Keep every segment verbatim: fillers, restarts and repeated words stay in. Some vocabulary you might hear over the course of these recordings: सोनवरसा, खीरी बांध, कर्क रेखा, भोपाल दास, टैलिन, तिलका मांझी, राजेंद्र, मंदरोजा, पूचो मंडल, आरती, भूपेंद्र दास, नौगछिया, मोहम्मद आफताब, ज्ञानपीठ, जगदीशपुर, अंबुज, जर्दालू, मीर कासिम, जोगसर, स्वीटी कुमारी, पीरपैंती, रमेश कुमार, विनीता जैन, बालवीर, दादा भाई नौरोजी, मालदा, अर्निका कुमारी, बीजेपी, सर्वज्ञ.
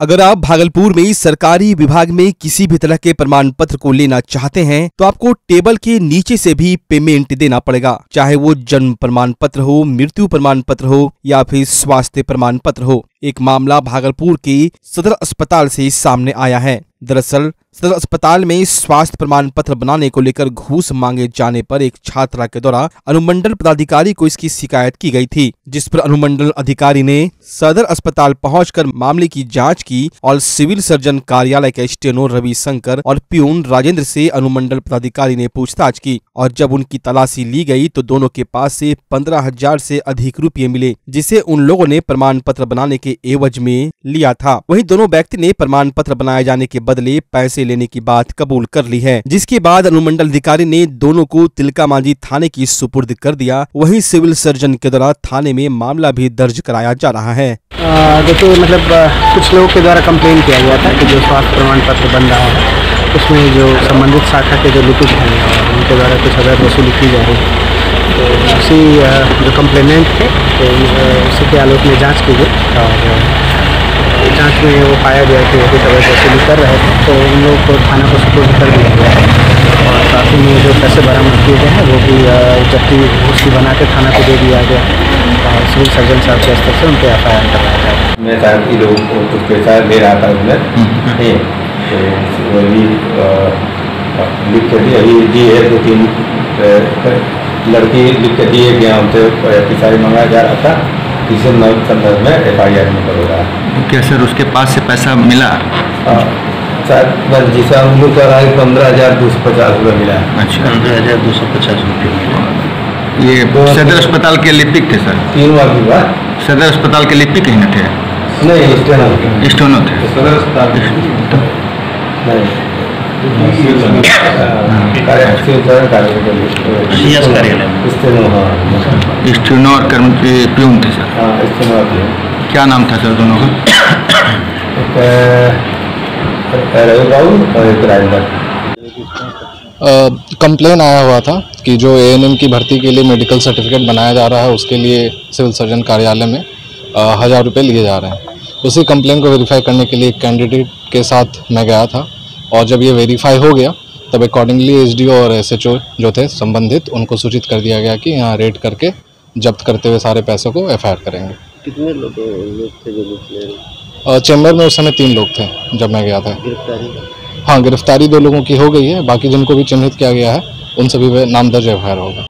अगर आप भागलपुर में सरकारी विभाग में किसी भी तरह के प्रमाण पत्र को लेना चाहते हैं तो आपको टेबल के नीचे से भी पेमेंट देना पड़ेगा, चाहे वो जन्म प्रमाण पत्र हो, मृत्यु प्रमाण पत्र हो या फिर स्वास्थ्य प्रमाण पत्र हो। एक मामला भागलपुर के सदर अस्पताल से सामने आया है। दरअसल सदर अस्पताल में स्वास्थ्य प्रमाण पत्र बनाने को लेकर घूस मांगे जाने पर एक छात्रा के द्वारा अनुमंडल पदाधिकारी को इसकी शिकायत की गई थी, जिस पर अनुमंडल अधिकारी ने सदर अस्पताल पहुंचकर मामले की जांच की और सिविल सर्जन कार्यालय के स्टेनो रविशंकर और प्यून राजेंद्र से अनुमंडल पदाधिकारी ने पूछताछ की और जब उनकी तलाशी ली गई तो दोनों के पास से पंद्रह हजार से अधिक रुपये मिले, जिसे उन लोगों ने प्रमाण पत्र बनाने के एवज में लिया था। वहीं दोनों व्यक्ति ने प्रमाण पत्र बनाए जाने के बदले पैसे लेने की बात कबूल कर ली है, जिसके बाद अनुमंडल अधिकारी ने दोनों को तिलका मांझी थाने की सुपुर्द कर दिया। वहीं सिविल सर्जन के द्वारा थाने में मामला भी दर्ज कराया जा रहा है। देखिए मतलब कुछ लोगों के द्वारा कंप्लेन किया गया था कि जो स्वास्थ्य प्रमाण पत्र बन रहा है उसमें जो संबंधित शाखा के जो लिपिक हैं उनके द्वारा कुछ अवैध वसूली की जा रही है। तो उसी जो कंप्लेनेंट थे तो उसी के आलोक में जाँच की गई और जांच में वो पाया गया कि वो अवैध वसूली कर रहे थे, तो उन लोगों को थाना को सुपुर्द कर दिया गया है और साथ ही में जो पैसे बरामद किए गए हैं वो भी जब्ती उसकी बना के थाना को दे दिया गया और सिविल सर्जन साहब के स्तर से उन पर एफ आई आर करवाया गया। मैं काम की लोगों को पैसा ले रहा था उसमें तो अभी लिख कर दिया अभी दी है दो तीन लड़की लिख कर दिए गए हमसे पैसा मंगाया जा रहा था, इसी संदर्भ में एफ आई आर नंबर हो रहा है। क्या सर उसके पास से पैसा मिला? सर जिसका हम लोग का पंद्रह हजार दो सौ पचास रुपये मिला। अच्छा, पंद्रह हजार दो सौ पचास रुपये मिला। ये तो सदर अस्पताल के लिपिक थे सर? तीन बार की बात सदर अस्पताल के लिपिक ही न थे? नहीं, स्टोनो थे सदर अस्पताल के, स्टोनो और कर्मचारी प्यून थे सर। क्या नाम था सर दोनों का? कंप्लेन आया हुआ था कि जो ए एन एम की भर्ती के लिए मेडिकल सर्टिफिकेट बनाया जा रहा है उसके लिए सिविल सर्जन कार्यालय में हज़ार रुपये लिए जा रहे हैं। उसी कंप्लेन को वेरीफाई करने के लिए कैंडिडेट के साथ मैं गया था और जब ये वेरीफाई हो गया तब अकॉर्डिंगली एस डी ओ और एस एच ओ जो थे संबंधित उनको सूचित कर दिया गया कि यहाँ रेड करके जब्त करते हुए सारे पैसों को एफ आई आर करेंगे। कितने लोग थे जो लुट? चैम्बर में उस समय तीन लोग थे जब मैं गया था। गिरफ्तारी? हाँ, गिरफ्तारी दो लोगों की हो गई है, बाकी जिनको भी चिन्हित किया गया है उन सभी पे नाम दर्ज एफ आई आर होगा।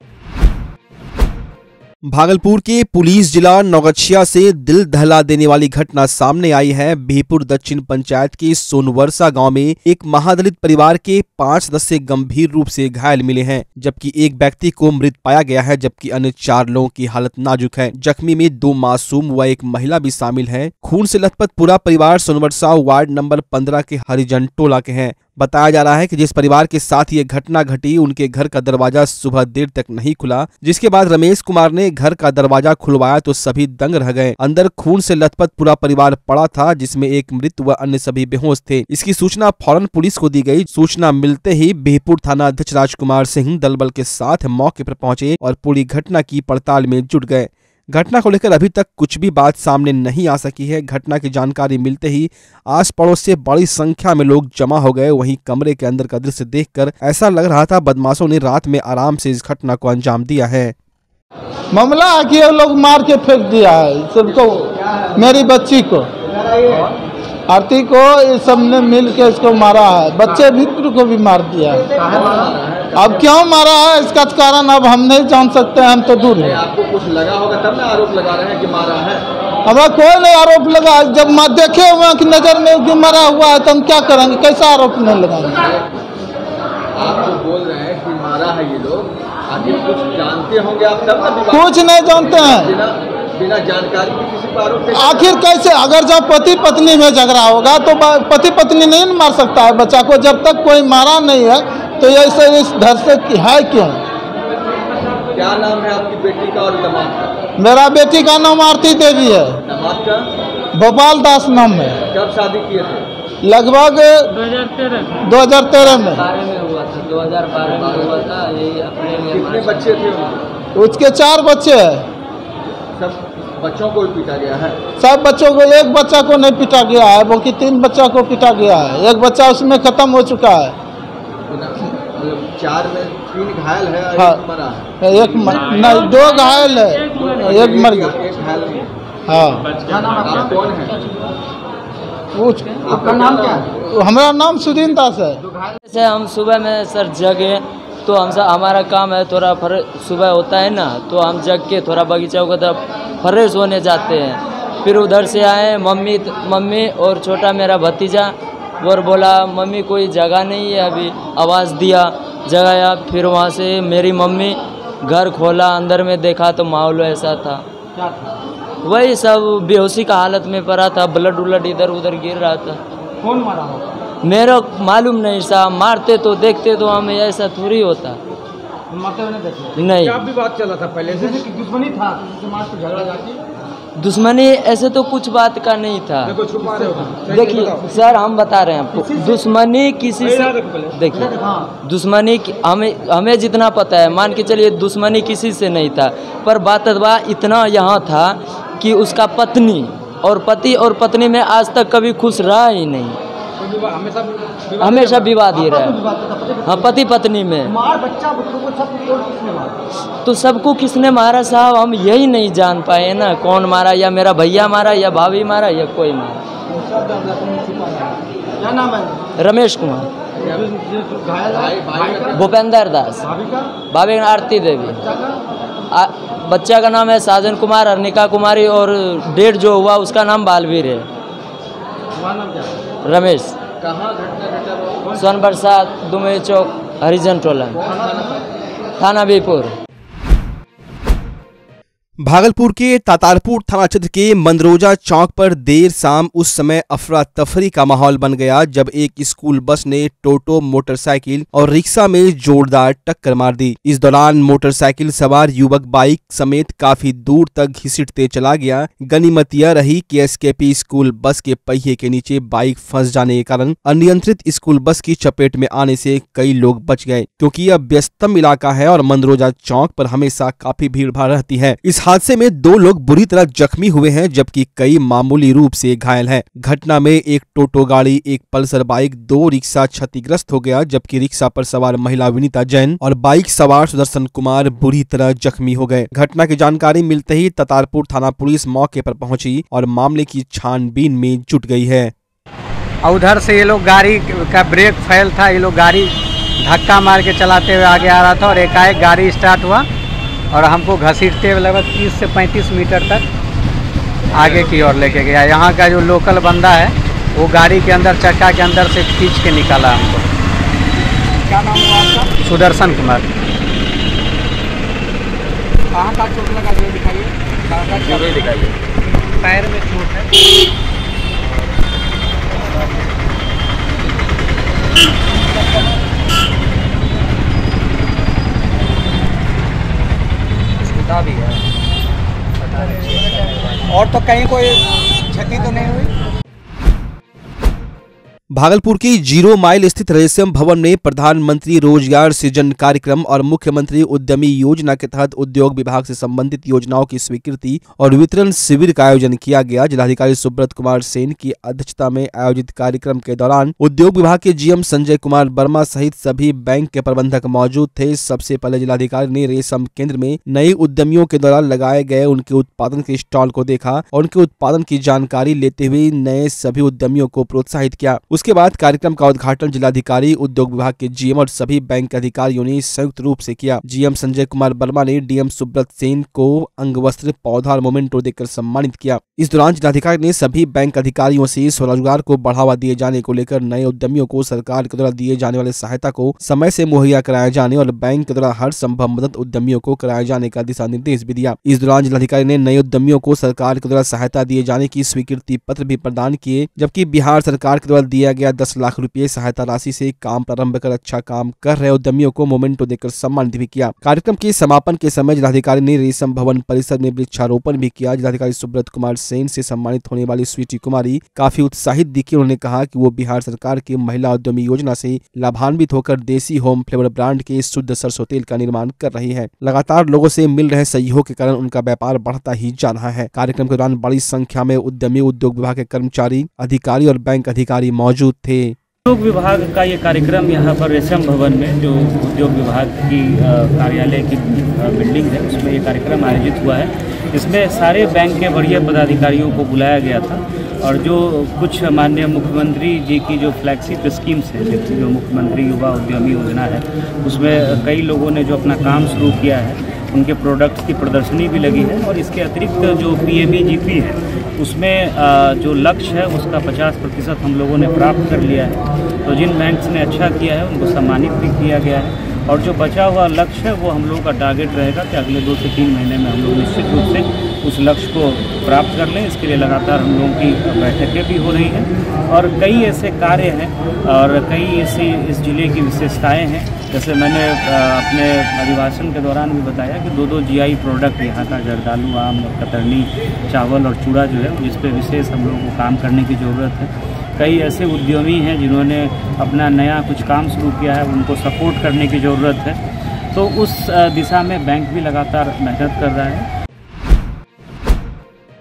भागलपुर के पुलिस जिला नौगछिया से दिल दहला देने वाली घटना सामने आई है। बीहपुर दक्षिण पंचायत के सोनवरसा गांव में एक महादलित परिवार के पांच सदस्य गंभीर रूप से घायल मिले हैं, जबकि एक व्यक्ति को मृत पाया गया है, जबकि अन्य चार लोगों की हालत नाजुक है। जख्मी में दो मासूम व एक महिला भी शामिल है। खून से लथपथ पूरा परिवार सोनवरसा वार्ड नंबर पंद्रह के हरिजन टोला के है। बताया जा रहा है कि जिस परिवार के साथ ये घटना घटी उनके घर का दरवाजा सुबह देर तक नहीं खुला, जिसके बाद रमेश कुमार ने घर का दरवाजा खुलवाया तो सभी दंग रह गए। अंदर खून से लथपथ पूरा परिवार पड़ा था, जिसमें एक मृत व अन्य सभी बेहोश थे। इसकी सूचना फौरन पुलिस को दी गई। सूचना मिलते ही बीहपुर थाना अध्यक्ष राजकुमार सिंह दल बल के साथ मौके पर पहुंचे और पूरी घटना की पड़ताल में जुट गए। घटना को लेकर अभी तक कुछ भी बात सामने नहीं आ सकी है। घटना की जानकारी मिलते ही आस पड़ोस से बड़ी संख्या में लोग जमा हो गए। वहीं कमरे के अंदर का दृश्य देखकर ऐसा लग रहा था बदमाशों ने रात में आराम से इस घटना को अंजाम दिया है। मामला आके वो लोग मार के फेंक दिया है सबको, मेरी बच्ची को आरती को इस सबने मिल के इसको मारा है, बच्चे मित्र को भी मार दिया है। अब क्यों मारा है इसका कारण अब हम नहीं जान सकते, हम तो दूर हैं। आपको कुछ लगा होगा तब ना आरोप लगा रहे हैं कि मारा है? हमारा कोई नहीं आरोप लगा, जब मां देखे हुए हैं कि नजर में कि मारा हुआ है तो हम क्या करेंगे, कैसा आरोप नहीं लगाएंगे? आप जो बोल रहे हैं कि मारा है ये लोग, आगे कुछ जानते होंगे आप तब ना? कुछ नहीं जानते हैं, बिना जानकारी के किसी को आरोप। आखिर कैसे, अगर जब पति पत्नी में झगड़ा होगा तो पति पत्नी नहीं मार सकता है बच्चा को, जब तक कोई मारा नहीं है तो ऐसे इस घर से है क्यों? क्या नाम है आपकी बेटी का और दामाद का? मेरा बेटी का नाम आरती देवी है, दामाद का भोपाल दास नाम है। कब शादी किए थे? लगभग दो हज़ार तेरह में हुआ था, दो हज़ार बारह में हुआ था। ये अपने कितने बच्चे थे? उसके चार बच्चे हैं। सब बच्चों को पीटा गया है? सब बच्चों को, एक बच्चा को नहीं पीटा गया है, बल्कि तीन बच्चा को पीटा गया है, एक बच्चा उसमें खत्म हो चुका है, चार में तीन घायल है, हाँ, एक मरा है, एक नहीं दो घायल है, एक मर गया। हाँ, कौन है? आपका नाम क्या है? हमारा नाम सुदीन दास है। जैसे हम सुबह में सर जगे तो हमसे हमारा काम है, थोड़ा सुबह होता है ना, तो हम जग के थोड़ा बगीचा को तरफ फ्रेश होने जाते हैं। फिर उधर से आए मम्मी मम्मी और छोटा मेरा भतीजा, और बोला मम्मी कोई जगह नहीं है अभी, आवाज़ दिया जगाया। फिर वहाँ से मेरी मम्मी घर खोला, अंदर में देखा तो माहौल ऐसा था, वही सब बेहोशी का हालत में पड़ा था, ब्लड उलट इधर उधर गिर रहा था। कौन मारा होगा मेरा मालूम नहीं साहब, मारते तो देखते तो हमें, ऐसा थोड़ी होता, मारते नहीं। आप भी बात चला था पहले से कि दुश्मनी था, झगड़ा जाती दुश्मनी, ऐसे तो कुछ बात का नहीं था। देखिए सर हम बता रहे हैं आपको, दुश्मनी किसी से, देखिए दुश्मनी हमें हमें जितना पता है, मान के चलिए दुश्मनी किसी से नहीं था, पर बात इतना यहाँ था कि उसका पत्नी और पति और पत्नी में आज तक कभी खुश रहा ही नहीं, तो हमेशा विवाद ही रहा। हाँ, पति पत्नी में मार, बच्चा को सब किसने मारा? तो सबको किसने मारा साहब हम यही नहीं जान पाए ना, कौन मारा, या मेरा भैया मारा या भाभी मारा या कोई मारा। रमेश कुमार, भूपेंद्र दास, भाभी आरती देवी, बच्चा का नाम है राजेंद्र कुमार, अर्निका कुमारी, और डेट जो हुआ उसका नाम बालवीर है। नाम क्या है? रमेश। कहाँ घटना घटा? सोनवरसा दुमे चौक, हरिजन टोला, थाना बीहपुर। भागलपुर के तातारपुर थाना क्षेत्र के मंदरोजा चौक पर देर शाम उस समय अफरा तफरी का माहौल बन गया जब एक स्कूल बस ने टोटो, मोटरसाइकिल और रिक्शा में जोरदार टक्कर मार दी। इस दौरान मोटरसाइकिल सवार युवक बाइक समेत काफी दूर तक घिसटते चला गया। गनीमत यह रही कि एसकेपी स्कूल बस के पहिए के नीचे बाइक फंस जाने के कारण अनियंत्रित स्कूल बस की चपेट में आने से कई लोग बच गए, क्योंकि यह व्यस्तम इलाका है और मंदरोजा चौक पर हमेशा काफी भीड़भाड़ रहती है। इस हादसे में दो लोग बुरी तरह जख्मी हुए हैं जबकि कई मामूली रूप से घायल हैं। घटना में एक टोटो गाड़ी, एक पल्सर बाइक, दो रिक्शा क्षतिग्रस्त हो गया, जबकि रिक्शा पर सवार महिला विनीता जैन और बाइक सवार सुदर्शन कुमार बुरी तरह जख्मी हो गए। घटना की जानकारी मिलते ही तातारपुर थाना पुलिस मौके पर पहुंची और मामले की छानबीन में जुट गई है। उधर से ये लोग गाड़ी का ब्रेक फेल था, ये लोग गाड़ी धक्का मार के चलाते हुए आगे आ रहा था और एकाएक गाड़ी स्टार्ट हुआ और हमको घसीटते हुए लगभग तीस से पैंतीस मीटर तक आगे की ओर लेके गया। यहाँ का जो लोकल बंदा है वो गाड़ी के अंदर, चक्का के अंदर से खींच के निकाला हमको। क्या नाम है आपका? सुदर्शन कुमार। कहाँ का चोट लगा जो दिखाइए? कहाँ का चोट दिखाइए? पैर में चोट है। भी है और तो कहीं कोई क्षति तो नहीं हुई। भागलपुर की जीरो माइल स्थित रेशम भवन में प्रधानमंत्री रोजगार सृजन कार्यक्रम और मुख्यमंत्री उद्यमी योजना के तहत उद्योग विभाग से संबंधित योजनाओं की स्वीकृति और वितरण शिविर का आयोजन किया गया। जिलाधिकारी सुब्रत कुमार सेन की अध्यक्षता में आयोजित कार्यक्रम के दौरान उद्योग विभाग के जीएम संजय कुमार वर्मा सहित सभी बैंक के प्रबंधक मौजूद थे। सबसे पहले जिलाधिकारी ने रेशम केंद्र में नए उद्यमियों के द्वारा लगाए गए उनके उत्पादन के स्टॉल को देखा और उनके उत्पादन की जानकारी लेते हुए नए सभी उद्यमियों को प्रोत्साहित किया। उसके बाद कार्यक्रम का उद्घाटन जिलाधिकारी, उद्योग विभाग के जीएम और सभी बैंक अधिकारियों ने संयुक्त रूप से किया। जीएम संजय कुमार वर्मा ने डीएम सुब्रत सेन को अंगवस्त्र, पौधा और मोमेंटो देकर सम्मानित किया। इस दौरान जिलाधिकारी ने सभी बैंक अधिकारियों से स्वरोजगार को बढ़ावा दिए जाने को लेकर, नए उद्यमियों को सरकार के द्वारा दिए जाने वाले सहायता को समय से मुहैया कराए जाने और बैंक के द्वारा हर संभव मदद उद्यमियों को कराए जाने का दिशा निर्देश भी दिया। इस दौरान जिलाधिकारी ने नए उद्यमियों को सरकार के द्वारा सहायता दिए जाने की स्वीकृति पत्र भी प्रदान किए, जबकि बिहार सरकार के द्वारा दिया दिया गया दस लाख रुपए सहायता राशि से काम प्रारंभ कर अच्छा काम कर रहे उद्यमियों को मोमेंटो देकर सम्मानित भी किया। कार्यक्रम के समापन के समय जिलाधिकारी ने रेशम भवन परिसर में वृक्षारोपण भी किया। जिलाधिकारी सुब्रत कुमार सेन से सम्मानित होने वाली स्वीटी कुमारी काफी उत्साहित दिखी। उन्होंने कहा कि वो बिहार सरकार की महिला उद्यमी योजना से लाभान्वित होकर देसी होम फ्लेवर ब्रांड के शुद्ध सरसों तेल का निर्माण कर रही है। लगातार लोगों से मिल रहे सहयोग के कारण उनका व्यापार बढ़ता ही जा रहा है। कार्यक्रम के दौरान बड़ी संख्या में उद्यमी, उद्योग विभाग के कर्मचारी, अधिकारी और बैंक अधिकारी मौजूद थे। उद्योग विभाग का ये कार्यक्रम यहाँ पर रेशम भवन में जो उद्योग विभाग की कार्यालय की बिल्डिंग है उसमें ये कार्यक्रम आयोजित हुआ है। इसमें सारे बैंक के बढ़िया पदाधिकारियों को बुलाया गया था और जो कुछ माननीय मुख्यमंत्री जी की जो फ्लैगशिप स्कीम्स है जैसे जो मुख्यमंत्री युवा उद्यमी योजना है उसमें कई लोगों ने जो अपना काम शुरू किया है उनके प्रोडक्ट्स की प्रदर्शनी भी लगी है। और इसके अतिरिक्त जो P M E G P है उसमें जो लक्ष्य है उसका पचास प्रतिशत हम लोगों ने प्राप्त कर लिया है। तो जिन बैंक्स ने अच्छा किया है उनको सम्मानित भी किया गया है और जो बचा हुआ लक्ष्य है वो हम लोगों का टारगेट रहेगा कि अगले दो से तीन महीने में हम लोग निश्चित रूप से उस लक्ष्य को प्राप्त कर लें। इसके लिए लगातार हम लोगों की बैठकें भी हो रही हैं और कई ऐसे कार्य हैं और कई ऐसी इस जिले की विशेषताएं हैं। जैसे मैंने अपने अभिभाषण के दौरान भी बताया कि दो दो जी आई प्रोडक्ट यहाँ का जर्दालू, आम और कतरनी, चावल और चूड़ा जो है जिस पर विशेष हम लोगों को काम करने की ज़रूरत है। कई ऐसे उद्यमी हैं जिन्होंने अपना नया कुछ काम शुरू किया है उनको सपोर्ट करने की ज़रूरत है। तो उस दिशा में बैंक भी लगातार मेहनत कर रहा है।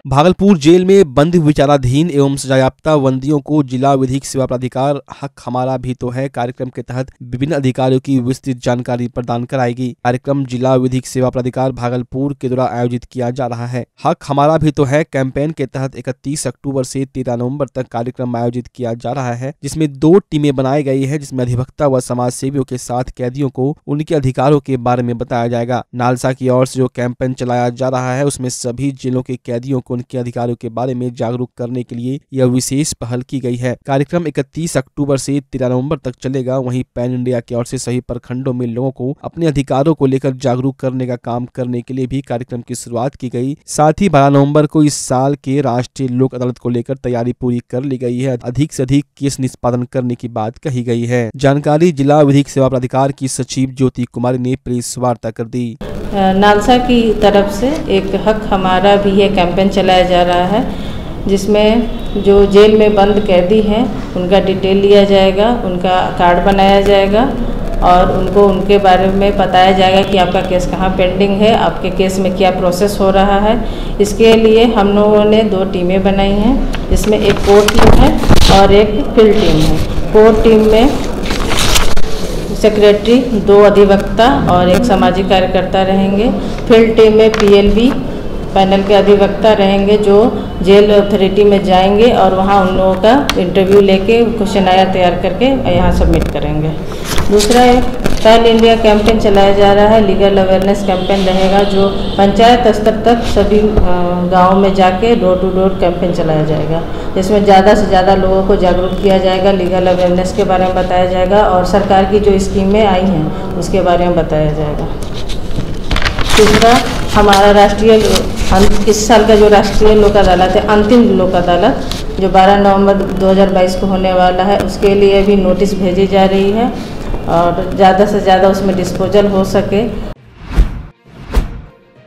भागलपुर जेल में बंद विचाराधीन एवं सजायाफ्ता बंदियों को जिला विधिक सेवा प्राधिकार हक हमारा भी तो है कार्यक्रम के तहत विभिन्न अधिकारियों की विस्तृत जानकारी प्रदान कराएगी। कार्यक्रम जिला विधिक सेवा प्राधिकार भागलपुर के द्वारा आयोजित किया जा रहा है। हक हमारा भी तो है कैंपेन के तहत इकतीस अक्टूबर से तेरह नवंबर तक कार्यक्रम आयोजित किया जा रहा है, जिसमें दो टीमें बनाई गई है, जिसमें अधिवक्ता व समाज सेवियों के साथ कैदियों को उनके अधिकारों के बारे में बताया जाएगा। नालसा की ओर से जो कैंपेन चलाया जा रहा है उसमें सभी जिलों के कैदियों को उनके अधिकारों के बारे में जागरूक करने के लिए यह विशेष पहल की गई है। कार्यक्रम इकतीस अक्टूबर से तेरह नवंबर तक चलेगा। वहीं पैन इंडिया की ओर से सभी प्रखंडों में लोगों को अपने अधिकारों को लेकर जागरूक करने का काम करने के लिए भी कार्यक्रम की शुरुआत की गई। साथ ही बारह नवंबर को इस साल के राष्ट्रीय लोक अदालत को लेकर तैयारी पूरी कर ली गई है। अधिक से अधिक केस निष्पादन करने की बात कही गई है। जानकारी जिला विधिक सेवा प्राधिकार की सचिव ज्योति कुमारी ने प्रेस वार्ता कर दी। नालसा की तरफ से एक हक हमारा भी है कैंपेन चलाया जा रहा है, जिसमें जो जेल में बंद कैदी हैं उनका डिटेल लिया जाएगा, उनका कार्ड बनाया जाएगा और उनको उनके बारे में बताया जाएगा कि आपका केस कहाँ पेंडिंग है, आपके केस में क्या प्रोसेस हो रहा है। इसके लिए हम लोगों ने दो टीमें बनाई हैं, इसमें एक कोर टीम है और एक फील्ड टीम है। कोर टीम में सेक्रेटरी, दो अधिवक्ता और एक सामाजिक कार्यकर्ता रहेंगे। फील्ड टीम में पी एल बी पैनल के अधिवक्ता रहेंगे जो जेल अथॉरिटी में जाएंगे और वहाँ उन लोगों का इंटरव्यू लेके क्वेश्चनायर तैयार करके यहाँ सबमिट करेंगे। दूसरा एक पैन इंडिया कैंपेन चलाया जा रहा है, लीगल अवेयरनेस कैंपेन रहेगा जो पंचायत स्तर तक सभी गाँव में जाके डोर टू डोर कैंपेन चलाया जाएगा, जिसमें ज़्यादा से ज़्यादा लोगों को जागरूक किया जाएगा, लीगल अवेयरनेस के बारे में बताया जाएगा और सरकार की जो स्कीमें आई हैं उसके बारे में बताया जाएगा। तीसरा हमारा राष्ट्रीय इस साल का जो राष्ट्रीय लोक अदालत है, अंतिम लोक अदालत जो बारह नवंबर दो हज़ार बाईस को होने वाला है उसके लिए भी नोटिस भेजी जा रही है और ज़्यादा से ज़्यादा उसमें डिस्पोजल हो सके।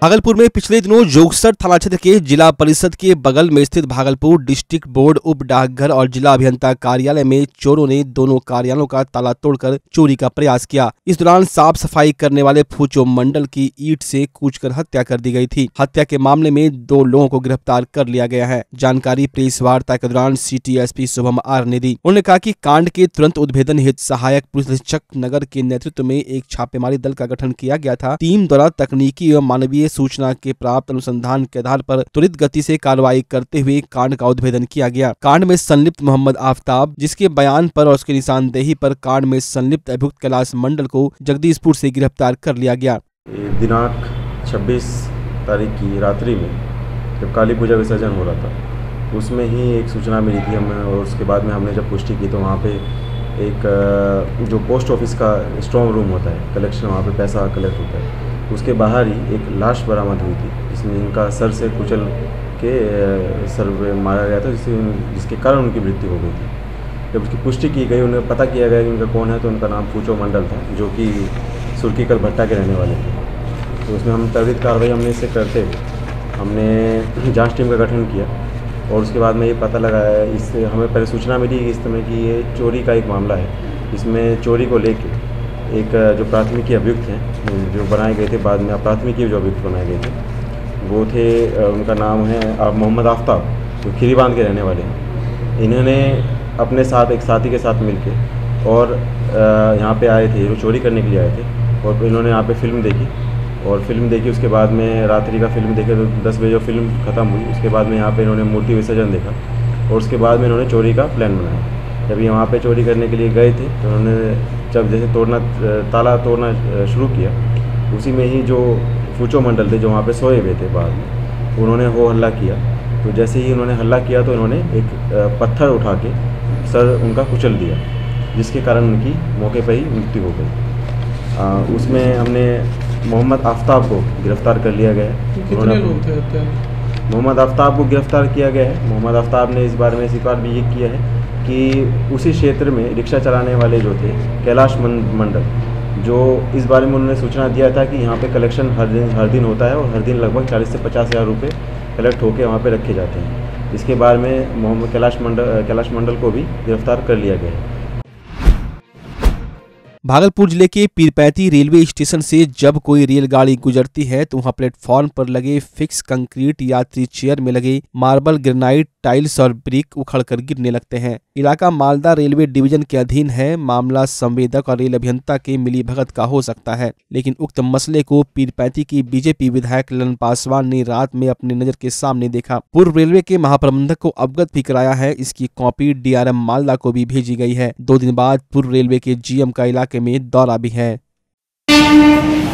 भागलपुर में पिछले दिनों जोगसर थाना क्षेत्र के जिला परिषद के बगल में स्थित भागलपुर डिस्ट्रिक्ट बोर्ड उप डाकघर और जिला अभियंता कार्यालय में चोरों ने दोनों कार्यालयों का ताला तोड़कर चोरी का प्रयास किया। इस दौरान साफ सफाई करने वाले पूचो मंडल की ईंट से कूचकर हत्या कर दी गई थी। हत्या के मामले में दो लोगों को गिरफ्तार कर लिया गया है। जानकारी प्रेस वार्ता के दौरान city S P Shubham R ने दी। उन्होंने कहा की कांड के तुरंत उद्भेदन हेतु सहायक पुलिस अधीक्षक नगर के नेतृत्व में एक छापेमारी दल का गठन किया गया था। टीम द्वारा तकनीकी एवं मानवीय सूचना के प्राप्त अनुसंधान के आधार पर त्वरित गति से कार्रवाई करते हुए कांड का उद्भेदन किया गया। कांड में संलिप्त मोहम्मद आफताब, जिसके बयान पर और उसकी निशानदेही पर कांड में संलिप्त अभियुक्त कैलाश मंडल को जगदीशपुर से गिरफ्तार कर लिया गया। दिनांक छब्बीस तारीख की रात्रि में जब काली पूजा विसर्जन हो रहा था उसमें ही एक सूचना मिली थी हमें और उसके बाद में हमने जब पुष्टि की तो वहाँ पे एक जो पोस्ट ऑफिस का स्ट्रॉन्ग रूम होता है कलेक्शन, वहाँ पे पैसा कलेक्ट होता है, उसके बाहर ही एक लाश बरामद हुई थी जिसमें इनका सर से कुचल के सर मारा गया था जिससे जिसके कारण उनकी मृत्यु हो गई थी। जब उसकी पुष्टि की गई, उन्हें पता किया गया कि उनका कौन है, तो उनका नाम पूचो मंडल था, जो कि सुर्खी कल भट्टा के रहने वाले थे। तो उसमें हम त्वरित कार्रवाई हमने इससे करते हुए हमने जाँच टीम का गठन किया और उसके बाद में ये पता लगाया। इससे हमें पहले सूचना मिली इस समय कि ये चोरी का एक मामला है। इसमें चोरी को लेके एक जो प्राथमिकी अभियुक्त हैं जो बनाए गए थे, बाद में प्राथमिकी जो अभियुक्त बनाए गए थे वो थे, उनका नाम है मोहम्मद आफताब, जो खीरी बांध के रहने वाले हैं। इन्होंने अपने साथ एक साथी के साथ मिलकर और यहाँ पे आए थे, वो चोरी करने के लिए आए थे और इन्होंने यहाँ पे फिल्म देखी और फिल्म देखी उसके बाद में रात्रि का फिल्म देखे तो दस बजे जो फिल्म ख़त्म हुई उसके बाद में यहाँ पे इन्होंने मूर्ति विसर्जन देखा और उसके बाद में इन्होंने चोरी का प्लान बनाया। जब ये वहाँ पे चोरी करने के लिए गए थे तो उन्होंने जब जैसे तोड़ना ताला तोड़ना शुरू किया, उसी में ही जो पूचो मंडल थे जो वहाँ पर सोए हुए थे बाद में, उन्होंने हो हल्ला किया। तो जैसे ही उन्होंने हल्ला किया तो इन्होंने एक पत्थर उठा के सर उनका कुचल दिया, जिसके कारण उनकी मौके पर ही मृत्यु हो गई। उसमें हमने मोहम्मद आफताब को गिरफ्तार कर लिया गया है। कितने लोग थे? मोहम्मद आफताब को गिरफ्तार किया गया है। मोहम्मद आफताब ने इस बारे में स्वीकार भी ये किया है कि उसी क्षेत्र में रिक्शा चलाने वाले जो थे कैलाश मंडल, जो इस बारे में उन्होंने सूचना दिया था कि यहाँ पे कलेक्शन हर दिन हर दिन होता है और हर दिन लगभग चालीस से पचास हज़ार रुपये कलेक्ट होकर वहाँ पर रखे जाते हैं। इसके बारे में मोहम्मद कैलाश मंडल कैलाश मंडल को भी गिरफ्तार कर लिया गया है। भागलपुर जिले के पीरपैंती रेलवे स्टेशन से जब कोई रेलगाड़ी गुजरती है तो वहां प्लेटफॉर्म पर लगे फिक्स कंक्रीट यात्री चेयर में लगे मार्बल, ग्रेनाइट, टाइल्स और ब्रिक उखड़कर गिरने लगते हैं। इलाका मालदा रेलवे डिवीजन के अधीन है। मामला संवेदक और रेल अभियंता के मिलीभगत का हो सकता है, लेकिन उक्त मसले को पीरपैंती की बीजेपी विधायक ललन पासवान ने रात में अपने नजर के सामने देखा। पूर्व रेलवे के महाप्रबंधक को अवगत भी कराया है। इसकी कॉपी डीआरएम मालदा को भी भेजी गई है। दो दिन बाद पूर्व रेलवे के जीएम का इलाके में दौरा भी है।